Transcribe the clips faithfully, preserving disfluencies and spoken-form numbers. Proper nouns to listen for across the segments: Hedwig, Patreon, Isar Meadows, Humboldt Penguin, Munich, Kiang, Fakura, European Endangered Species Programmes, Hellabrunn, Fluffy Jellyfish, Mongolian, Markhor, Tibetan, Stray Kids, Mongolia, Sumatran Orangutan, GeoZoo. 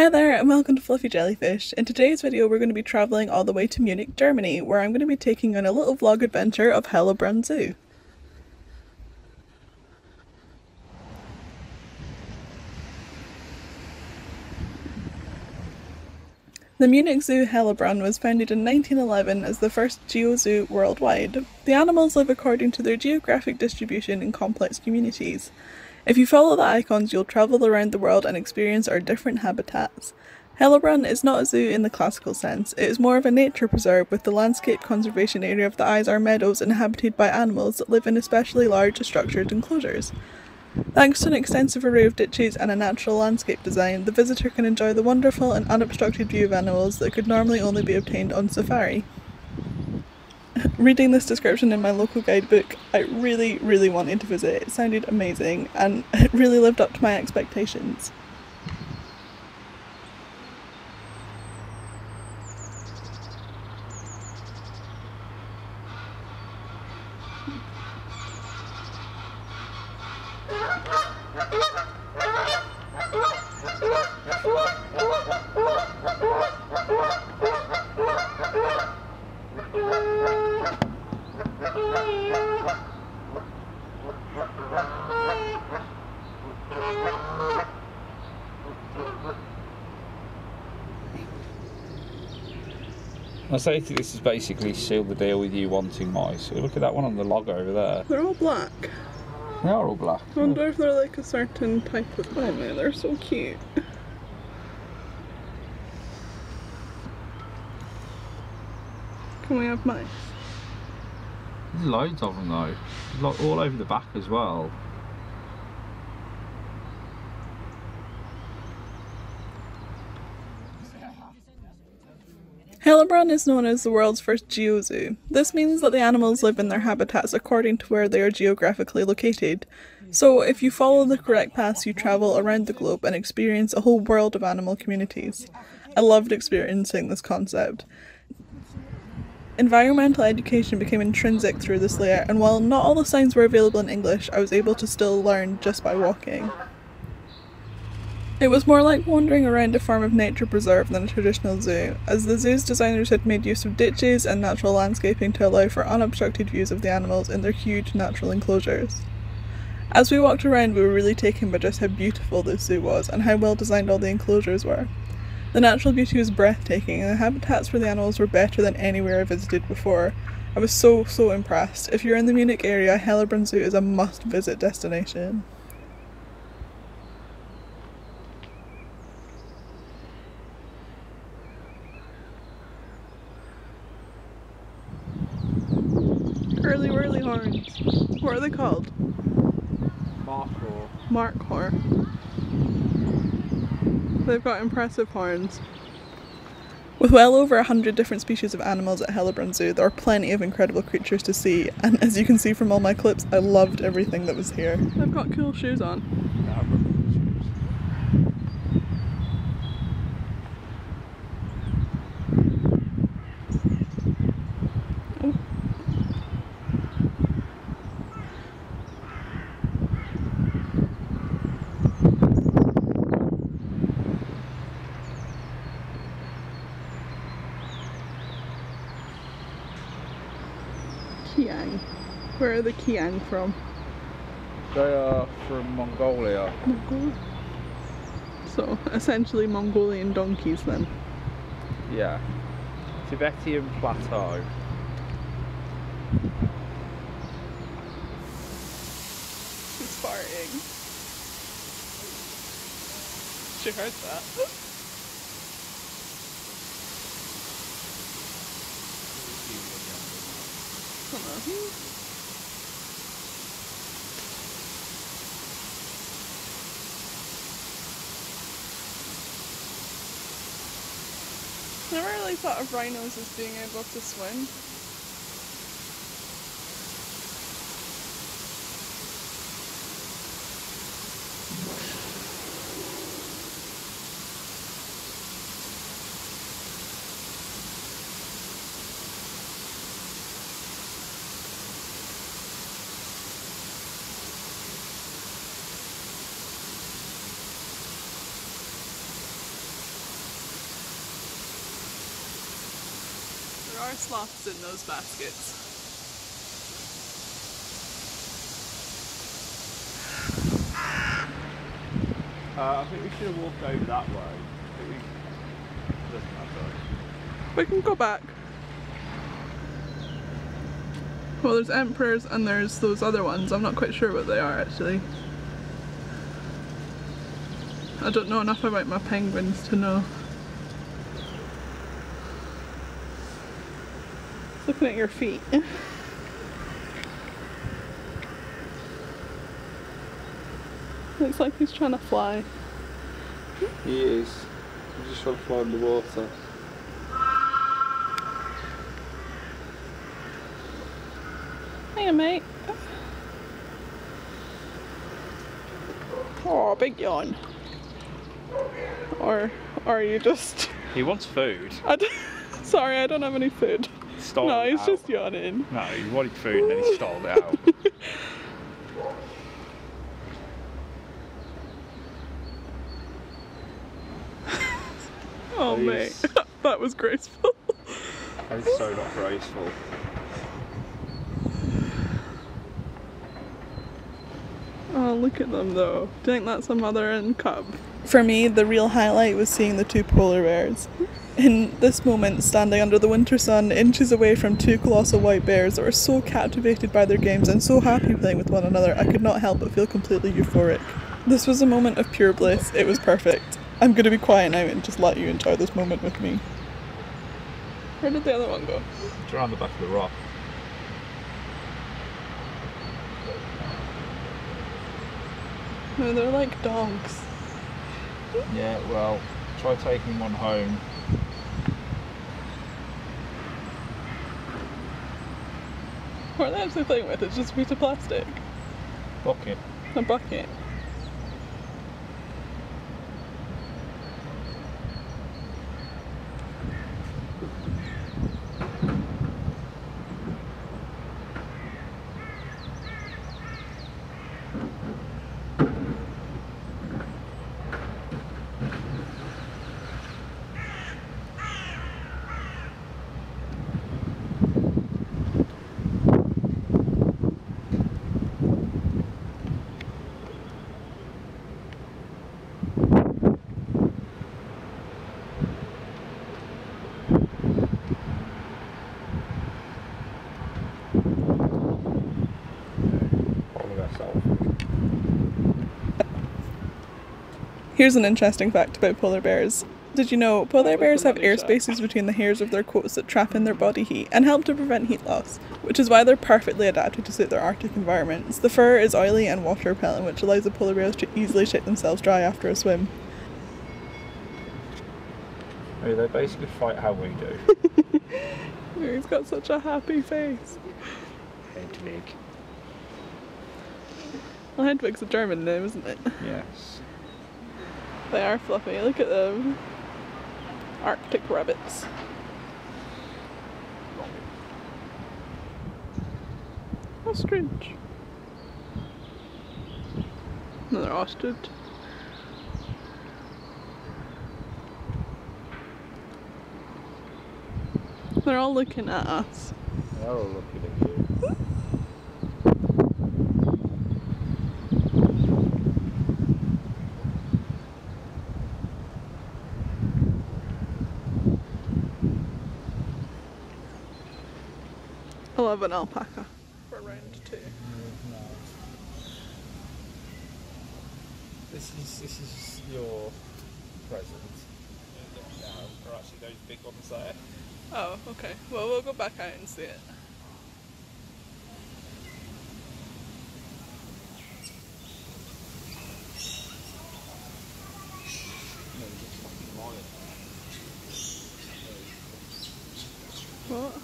Hi there and welcome to Fluffy Jellyfish. In today's video we're going to be travelling all the way to Munich, Germany, where I'm going to be taking on a little vlog adventure of Hellabrunn Zoo. The Munich Zoo Hellabrunn was founded in nineteen eleven as the first GeoZoo worldwide. The animals live according to their geographic distribution in complex communities. If you follow the icons, you'll travel around the world and experience our different habitats. Hellabrunn is not a zoo in the classical sense, it is more of a nature preserve with the landscape conservation area of the Isar Meadows inhabited by animals that live in especially large structured enclosures. Thanks to an extensive array of ditches and a natural landscape design, the visitor can enjoy the wonderful and unobstructed view of animals that could normally only be obtained on safari. Reading this description in my local guidebook, I really, really wanted to visit. It sounded amazing and it really lived up to my expectations. I say to this is basically seal the deal with you wanting mice. Look at that one on the log over there. They're all black. They are all black. I wonder yeah. if they're like a certain type of oh man, they're so cute. Can we have mice? There's loads of them though. Like all over the back as well. Hellabrunn is known as the world's first geozoo. This means that the animals live in their habitats according to where they are geographically located. So if you follow the correct paths, you travel around the globe and experience a whole world of animal communities. I loved experiencing this concept. Environmental education became intrinsic through this layer, and while not all the signs were available in English, I was able to still learn just by walking. It was more like wandering around a farm of nature preserve than a traditional zoo, as the zoo's designers had made use of ditches and natural landscaping to allow for unobstructed views of the animals in their huge natural enclosures. As we walked around, we were really taken by just how beautiful this zoo was and how well designed all the enclosures were. The natural beauty was breathtaking, and the habitats for the animals were better than anywhere I visited before. I was so, so impressed. If you're in the Munich area, Hellabrunn Zoo is a must-visit destination. Curly whirly horns. What are they called? Markhor. Markhor. They've got impressive horns. With well over a hundred different species of animals at Hellabrunn Zoo, there are plenty of incredible creatures to see, and as you can see from all my clips, I loved everything that was here. They've got cool shoes on. Kiang. Where are the Kiang from? They are from Mongolia. Mongolia. So, essentially Mongolian donkeys then? Yeah. Tibetan plateau. She's farting. She heard that. Come on. Never really thought of rhinos as being able to swim. are sloths in those baskets. Uh, I think we should have walked over that way. I think we... It doesn't matter. We can go back. Well, there's emperors and there's those other ones. I'm not quite sure what they are actually. I don't know enough about my penguins to know. Looking at your feet. Looks like he's trying to fly. He is. He's just trying to fly in the water. Hey, mate. Oh, big yawn. Or, or are you just... He wants food. I don't, sorry, I don't have any food. Stole no, he's out. Just yawning. No, he wanted food and then he stole it out. Oh, please. Mate, that was graceful. That is so not graceful. Oh, look at them though. Do you think that's a mother and cub? For me, the real highlight was seeing the two polar bears. In this moment, standing under the winter sun, inches away from two colossal white bears that were so captivated by their games and so happy playing with one another, I could not help but feel completely euphoric. This was a moment of pure bliss. It was perfect. I'm going to be quiet now and just let you enjoy this moment with me. Where did the other one go? It's around the back of the rock. No, they're like dogs. Yeah, well, try taking one home. What are they actually playing with? It's just a piece of plastic. Bucket. A bucket. Here's an interesting fact about polar bears. Did you know polar bears have air spaces between the hairs of their coats that trap in their body heat and help to prevent heat loss, which is why they're perfectly adapted to suit their Arctic environments. The fur is oily and water repellent, which allows the polar bears to easily shake themselves dry after a swim. Hey, they basically fight how we do. He's got such a happy face. Hedwig. Well, Hedwig's a German name, isn't it? Yes. They are fluffy, look at them. Arctic rabbits. Ostrich. Another ostrich. They're all looking at us. They're all looking at you. I love an alpaca. For round two. This is this is your present. Or actually, those big ones there. Oh, okay. Well, we'll go back out and see it. What?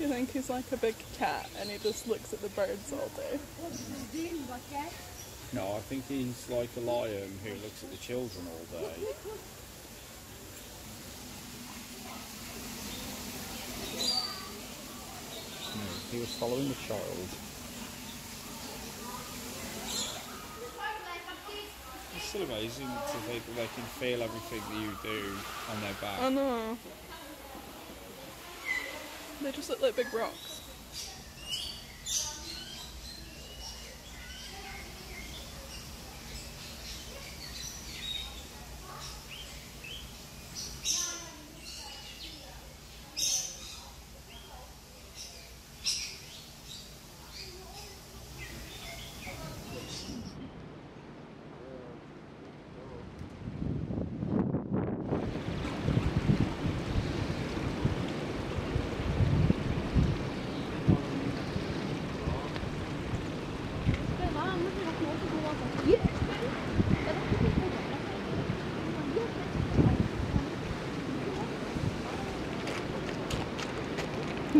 You think he's like a big cat and he just looks at the birds all day? No, I think he's like a lion who looks at the children all day. No, he was following the child. It's still amazing to think that they can feel everything that you do on their back. I know. They just look like big rocks.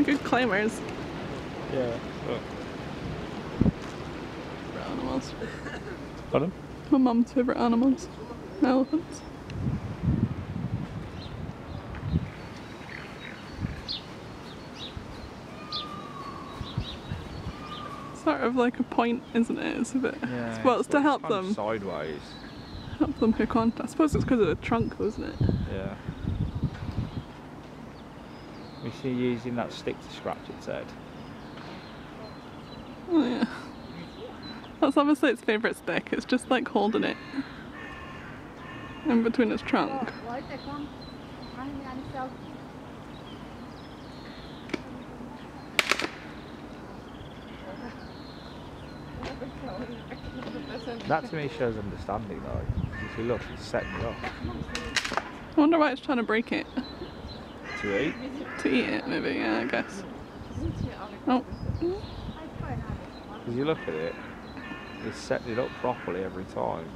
Good climbers. Yeah. Oh. Favorite animals. Pardon? My mum's favorite animals. Elephants. Sort of like a point, isn't it? It's a bit. Yeah, well, it's, it's to help kind them. Of sideways. Help them hook on. I suppose it's because of the trunk, wasn't it? Yeah. We see you using that stick to scratch its head. Oh yeah. That's obviously its favourite stick, it's just like holding it in between its trunk. That to me shows understanding though. If you look, it's setting it off. I wonder why it's trying to break it. To eat? To eat it, maybe, yeah, I guess. Oh. Because you look at it, it's setting it up properly every time.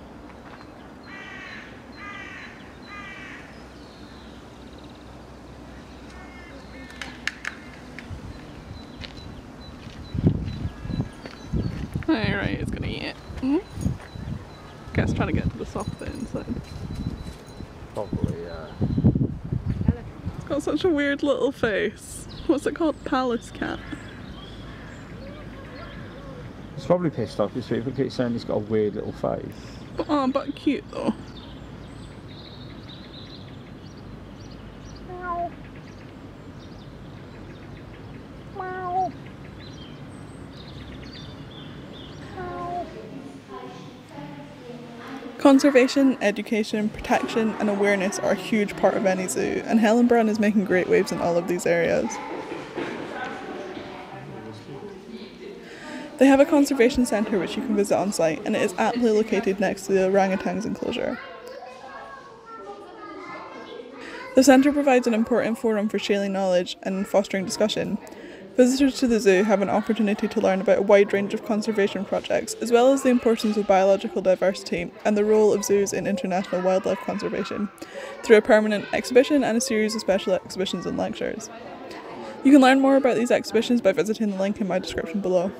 Alright, it's gonna eat it. Mm-hmm. I guess trying to get to the soft bit inside. Probably, yeah. Got such a weird little face. What's it called? Palace cat. It's probably pissed off because people keep saying he's got a weird little face. But oh, but cute though. Meow. Meow. Meow. Conservation, education, protection and awareness are a huge part of any zoo, and Hellabrunn is making great waves in all of these areas. They have a conservation centre which you can visit on site, and it is aptly located next to the orangutans enclosure. The centre provides an important forum for sharing knowledge and fostering discussion. Visitors to the zoo have an opportunity to learn about a wide range of conservation projects, as well as the importance of biological diversity and the role of zoos in international wildlife conservation, through a permanent exhibition and a series of special exhibitions and lectures. You can learn more about these exhibitions by visiting the link in my description below.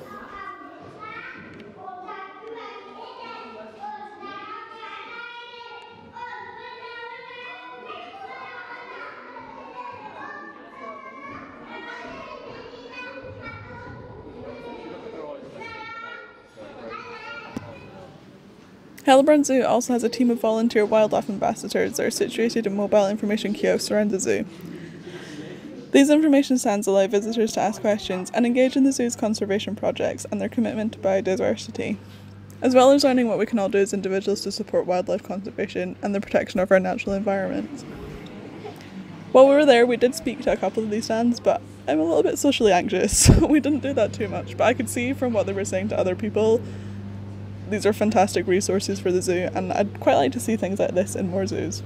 Hellabrunn Zoo also has a team of volunteer wildlife ambassadors that are situated in mobile information kiosks around the zoo. These information stands allow visitors to ask questions and engage in the zoo's conservation projects and their commitment to biodiversity, as well as learning what we can all do as individuals to support wildlife conservation and the protection of our natural environment. While we were there, we did speak to a couple of these stands, but I'm a little bit socially anxious, so we didn't do that too much, but I could see from what they were saying to other people, these are fantastic resources for the zoo, and I'd quite like to see things like this in more zoos.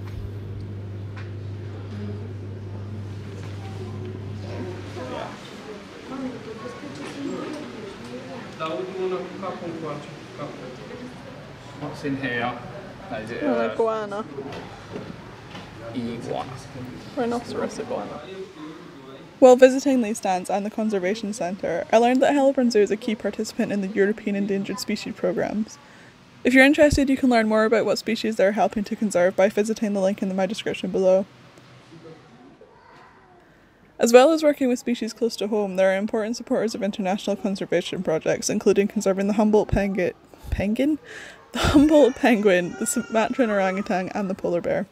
What's in here? An iguana. Iguana. Rhinoceros iguana. While visiting these stands and the conservation centre, I learned that Hellabrunn Zoo is a key participant in the European Endangered Species Programmes. If you're interested, you can learn more about what species they're helping to conserve by visiting the link in my description below. As well as working with species close to home, they are important supporters of international conservation projects, including conserving the Humboldt penguin, penguin? The Humboldt penguin, the Sumatran orangutan, and the polar bear.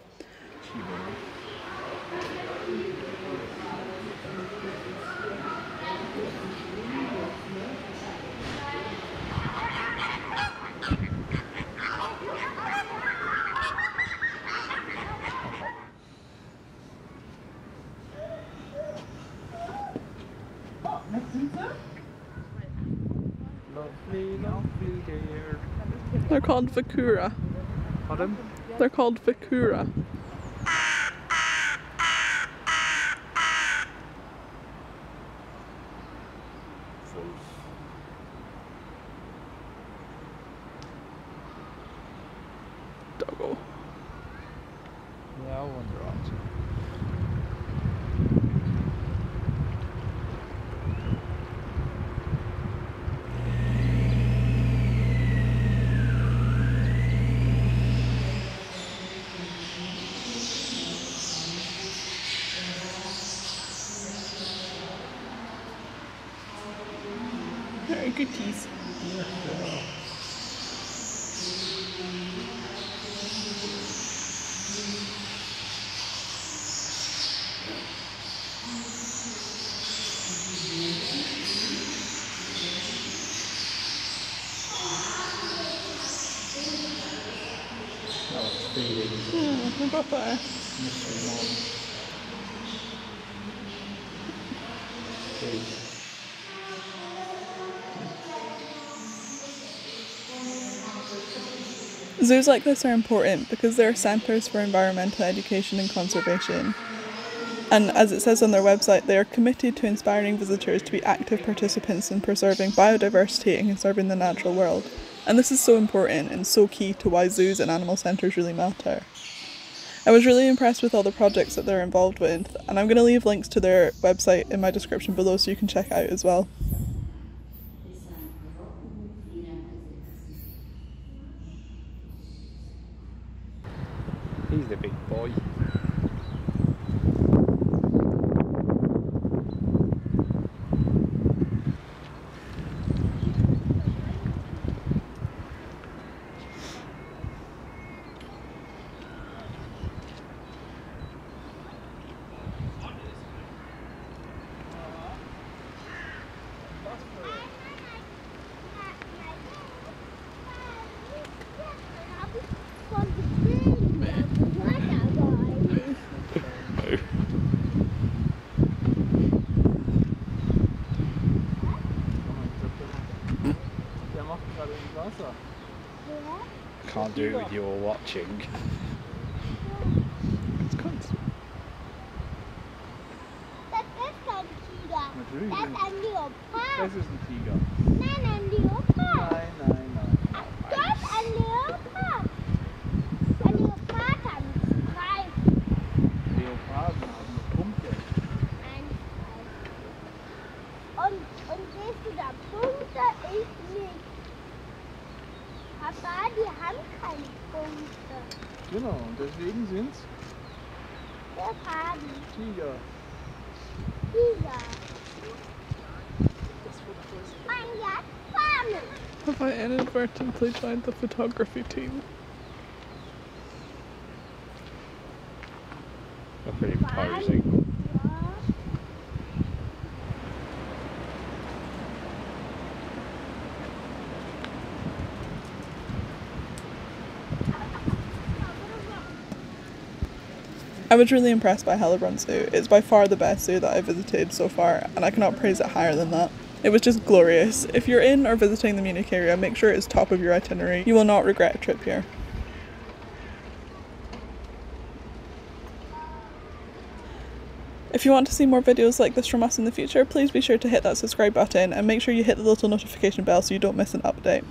They're called Fakura. Pardon? They're called Fakura. Doggo. Yeah, I wonder what. Good teas. Hmm, about that. Zoos like this are important because they're centres for environmental education and conservation. And as it says on their website, they are committed to inspiring visitors to be active participants in preserving biodiversity and conserving the natural world. And this is so important and so key to why zoos and animal centres really matter. I was really impressed with all the projects that they're involved with, and I'm going to leave links to their website in my description below so you can check out as well. He's the big boy. Can't do it with your watching. It's constant. This is the tiger. Nine leopard. Nine, nine, nine. That's a leopard. A leopard and five. Leopard and a pumpkin. And this is a pumpkin is nicht. Aber die haben keine Punkte. Genau, und deswegen sind's Leoparden. Tiger. Tiger. Mein Gott, Farmen. Have I inadvertently joined the photography team? That's pretty embarrassing. I was really impressed by Hellabrunn Zoo. It's by far the best zoo that I've visited so far, and I cannot praise it higher than that. It was just glorious. If you're in or visiting the Munich area, make sure it's top of your itinerary. You will not regret a trip here. If you want to see more videos like this from us in the future, please be sure to hit that subscribe button and make sure you hit the little notification bell so you don't miss an update.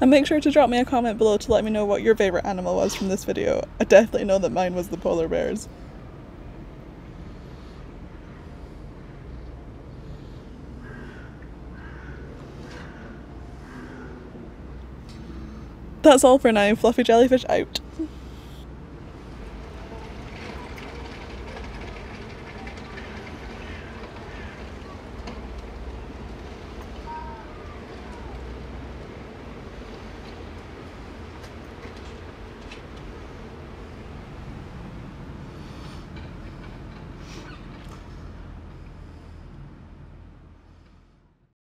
And make sure to drop me a comment below to let me know what your favourite animal was from this video. I definitely know that mine was the polar bears. That's all for now. Fluffy Jellyfish out.